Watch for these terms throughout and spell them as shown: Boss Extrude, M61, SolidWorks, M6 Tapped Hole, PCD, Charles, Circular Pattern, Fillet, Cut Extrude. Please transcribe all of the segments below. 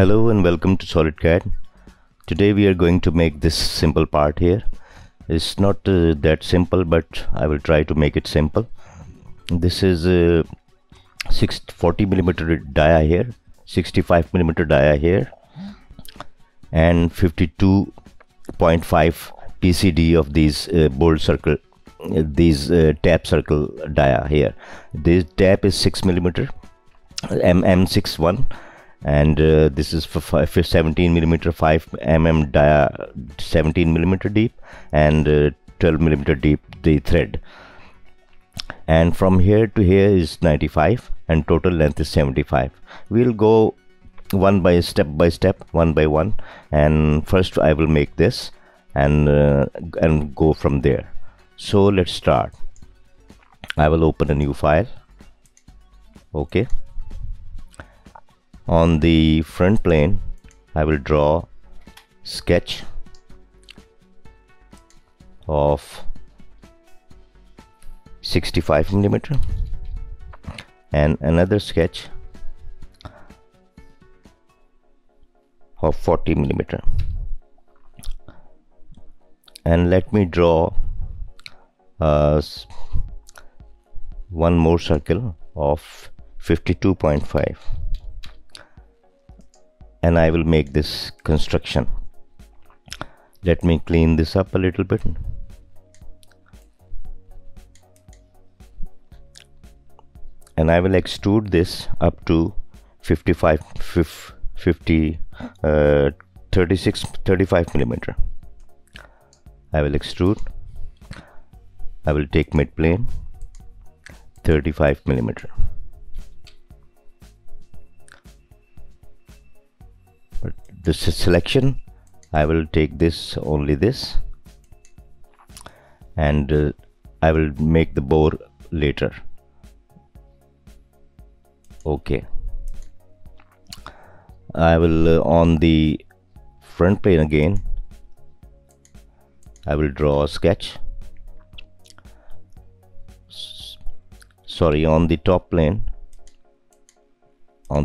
Hello and welcome to SolidCAD. Today we are going to make this simple part here. It's not that simple, but I will try to make it simple. This is a 40 millimeter dia here, 65 millimeter dia here, and 52.5 PCD of these bold circle, these tap circle dia here. This tap is 6 millimeter, M61, and this is for 17 millimeter 5mm dia, 17 millimeter deep and 12 millimeter deep the thread. And from here to here is 95, and total length is 75. We'll go one by one, and first I will make this and go from there. So let's start. I will open a new file. Okay. On the front plane, I will draw sketch of 65 millimeter and another sketch of 40 millimeter. And let me draw one more circle of 52.5. And I will make this construction. Let me clean this up a little bit. And I will extrude this up to 35 millimeter. I will extrude. I will take mid plane, 35 millimeter. This selection, I will take this, only this, and I will make the bore later. Okay, I will on the front plane again, I will draw a sketch. Sorry, on the top plane, I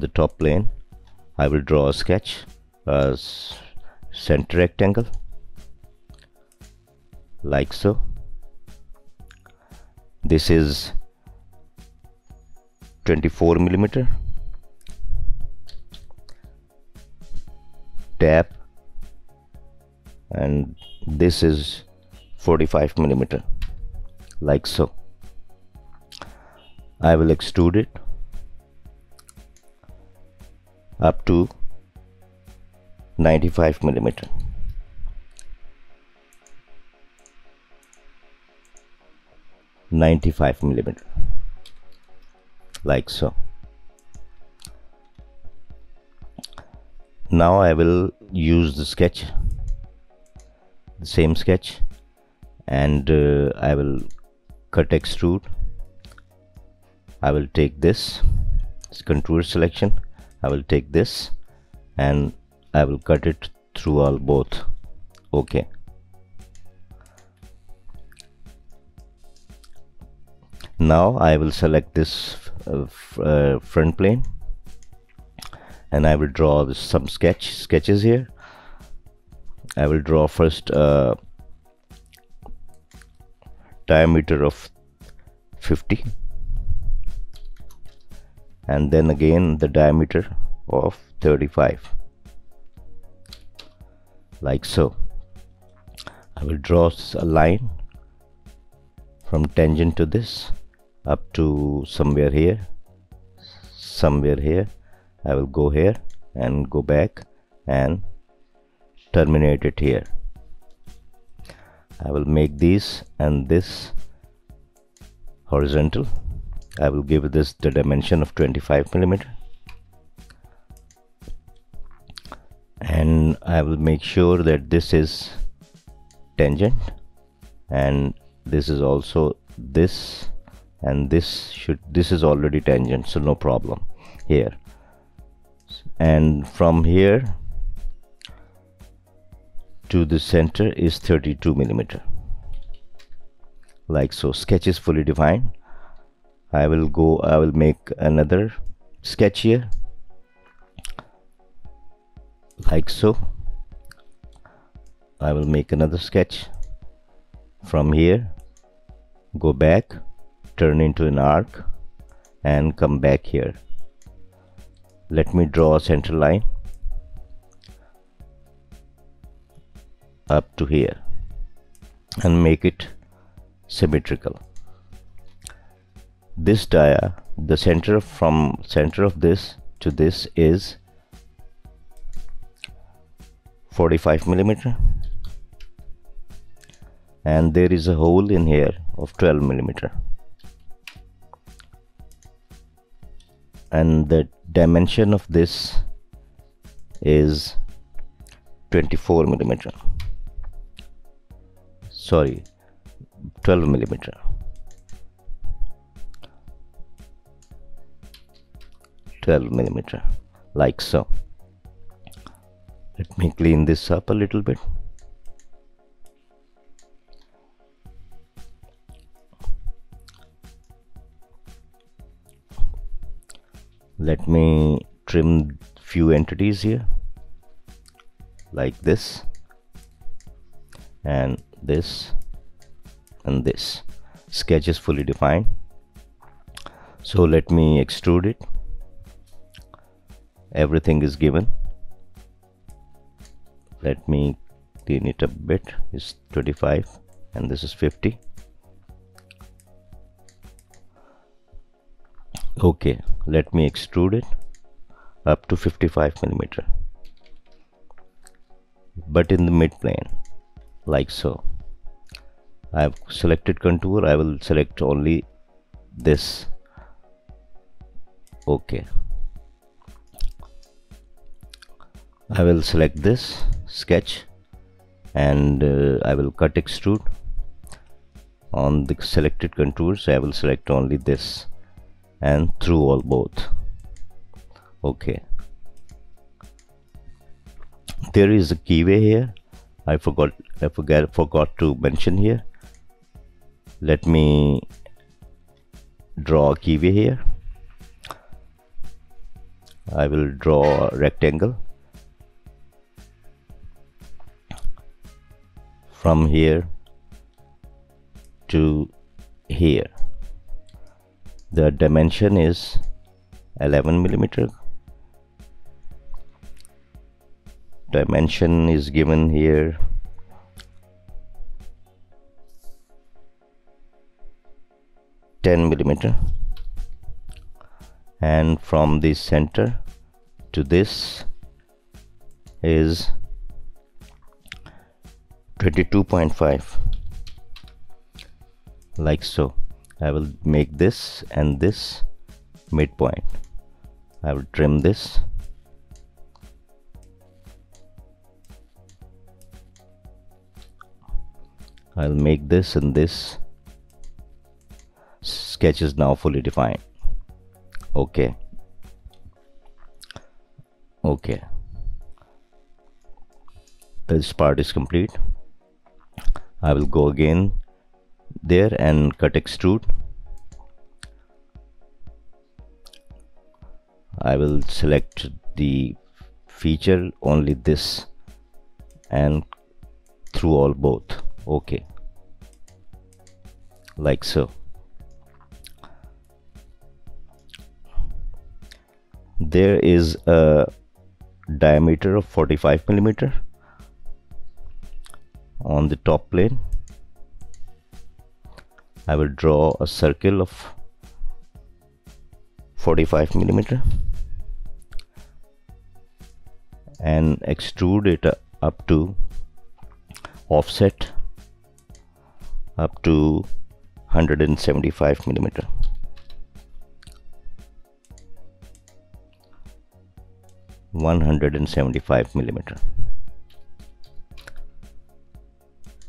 will draw a sketch. Center rectangle, like so. This is 24 millimeter tap, and this is 45 millimeter, like so. I will extrude it up to 95 millimeter. Like so. Now I will use the sketch, the same sketch, and I will cut extrude. I will take this, it's contour selection. I will take this and I will cut it through all both. Okay. Now I will select this front plane, and I will draw some sketches here. I will draw first a diameter of 50, and then again the diameter of 35. Like so. I will draw a line from tangent to this up to somewhere here, I will go here and go back and terminate it here. I will make these and this horizontal. I will give this the dimension of 25 millimeter. And I will make sure that this is tangent, and this is also this, and this is already tangent, so no problem here. And from here to the center is 32 millimeter, like so. Sketch is fully defined. I will make another sketch here. like so. I will make another sketch from here, go back, turn into an arc and come back here. Let me draw a center line up to here and make it symmetrical. This dia, the center from center of this to this is 45 millimeter, and there is a hole in here of 12 millimeter, and the dimension of this is 24 millimeter, sorry, 12 millimeter. Like so. Let me clean this up a little bit. Let me trim few entities here, like this and this and this. Sketch is fully defined. So let me extrude it. Everything is given. Let me clean it a bit. It's 25 and this is 50. Okay, let me extrude it up to 55 millimeter, but in the mid plane, like so. I have selected contour. I will select only this. Okay, I will select this sketch and I will cut extrude on the selected contours. I will select only this and through all both. Okay, there is a keyway here. I forgot to mention here. Let me draw a keyway here. I will draw a rectangle from here to here. The dimension is 11 millimeter. Dimension is given here 10 millimeter, and from the center to this is 22.5, like so. I will make this and this midpoint. I will trim this. I'll make this and this. Sketch is now fully defined. Okay. Okay. This part is complete. I will go again there and cut extrude. I will select the feature only this and through all both. Okay, like so. There is a diameter of 45 millimeter on the top plane. I will draw a circle of 45 millimeter and extrude it up to offset up to 175 millimeter.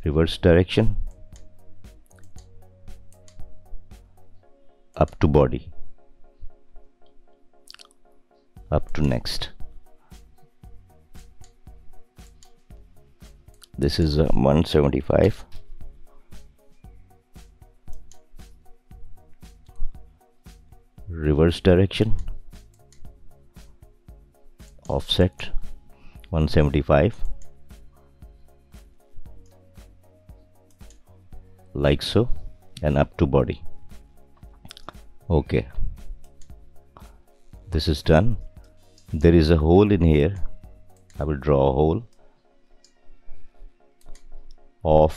Reverse direction up to body, up to next. This is 175. Reverse direction, offset 175, like so, and up to body. Okay, this is done. There is a hole in here. I will draw a hole of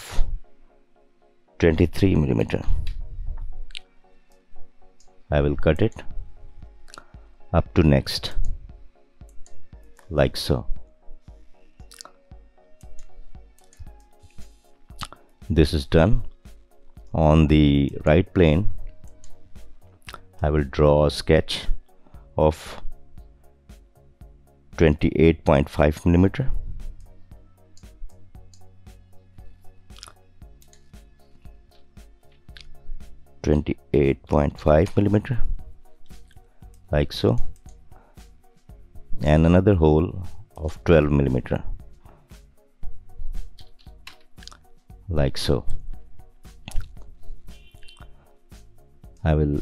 23 millimeter. I will cut it up to next, like so. This is done. On the right plane, I will draw a sketch of 28.5 millimeter. Like so, and another hole of 12 millimeter, like so. I will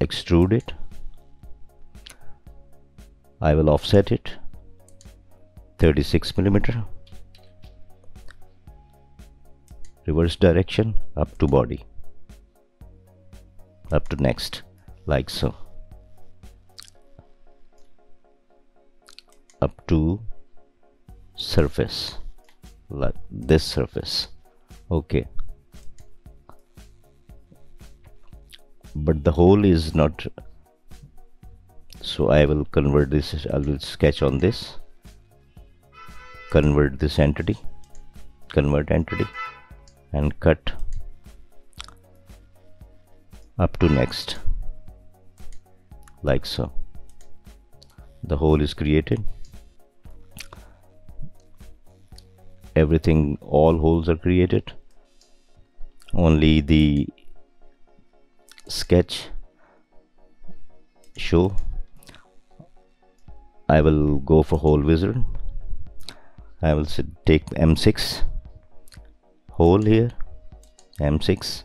extrude it. I will offset it 36 millimeter, reverse direction, up to body, up to next, like so, up to surface, like this surface. Okay, but the hole is not, so I will convert this. I will sketch on this, convert this entity, convert entity, and cut up to next, like so. The hole is created. Everything, all holes are created. Only the sketch show. I will go for hole wizard. I will take M6 hole here, M6,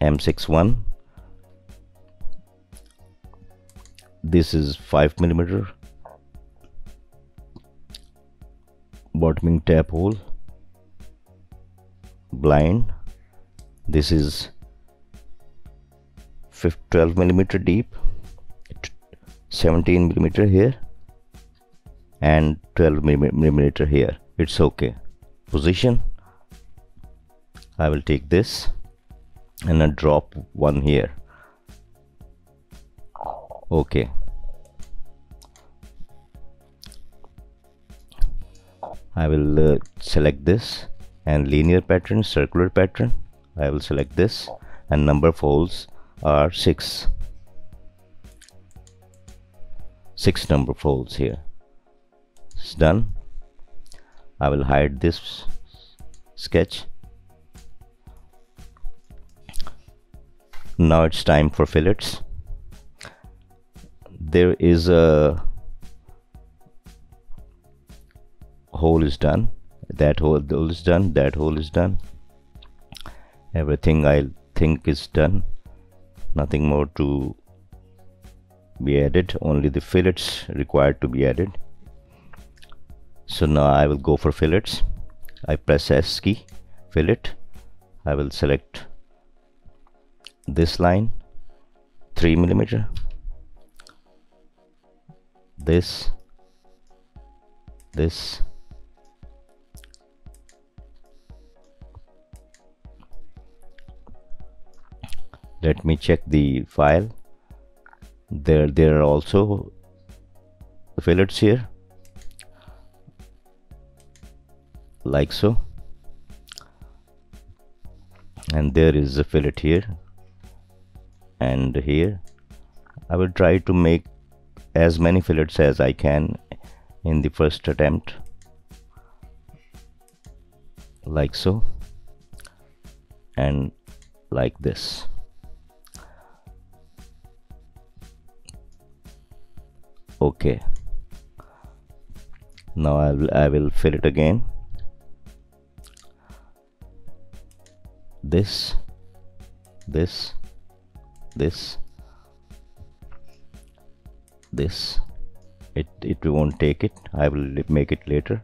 M61. This is 5 millimeter bottoming tap hole, blind. This is 12 millimeter deep, 17 millimeter here, and 12 millimeter here. It's okay. Position, I will take this and I drop one here. Okay, I will select this, and linear pattern, circular pattern, I will select this, and number of holes are 6 number of holes here. It's done. I will hide this sketch. Now it's time for fillets. There is a hole is done, that hole is done, that hole is done. Everything I think is done. Nothing more to be added. Only the fillets required to be added. So now I will go for fillets. I press S key, fillet. I will select this line, 3 millimeter, this, let me check the file. There are also fillets here, like so, and there is a fillet here and here. I will try to make as many fillets as I can in the first attempt, like so, and like this. Okay, now I will fill it again, this it won't take it. I will make it later.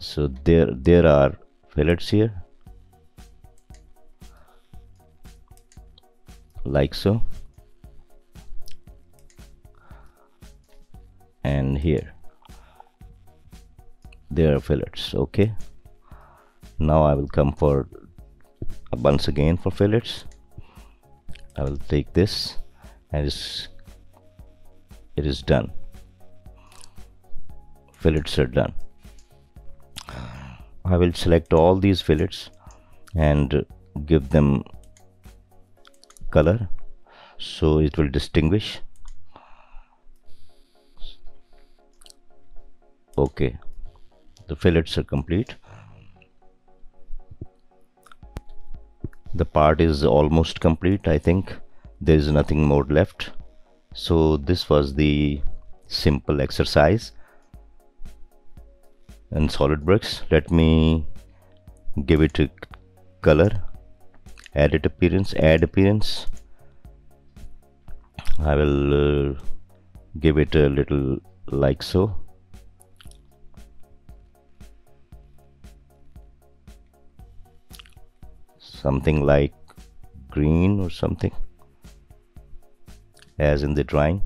So there are fillets here, like so, and here there are fillets. Okay, now I will come for once again for fillets. I will take this and it is done. Fillets are done. I will select all these fillets and give them color so it will distinguish. Okay, the fillets are complete. The part is almost complete. I think there is nothing more left. So this was the simple exercise in SolidWorks. Let me give it a color, edit appearance, add appearance. I will give it a little, like so. Something like green or something, as in the drawing.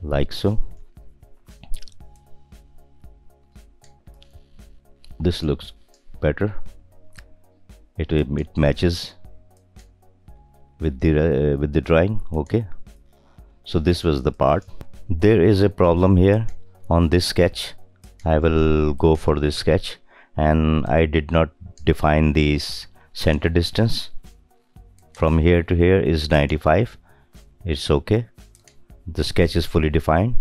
Like so. This looks better. It matches with the drawing. Okay. So this was the part. There is a problem here on this sketch. I will go for this sketch, and I did not define these center distance. From here to here is 95. It's okay. The sketch is fully defined.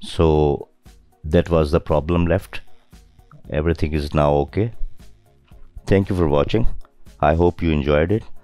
So that was the problem left. Everything is now okay. Thank you for watching. I hope you enjoyed it.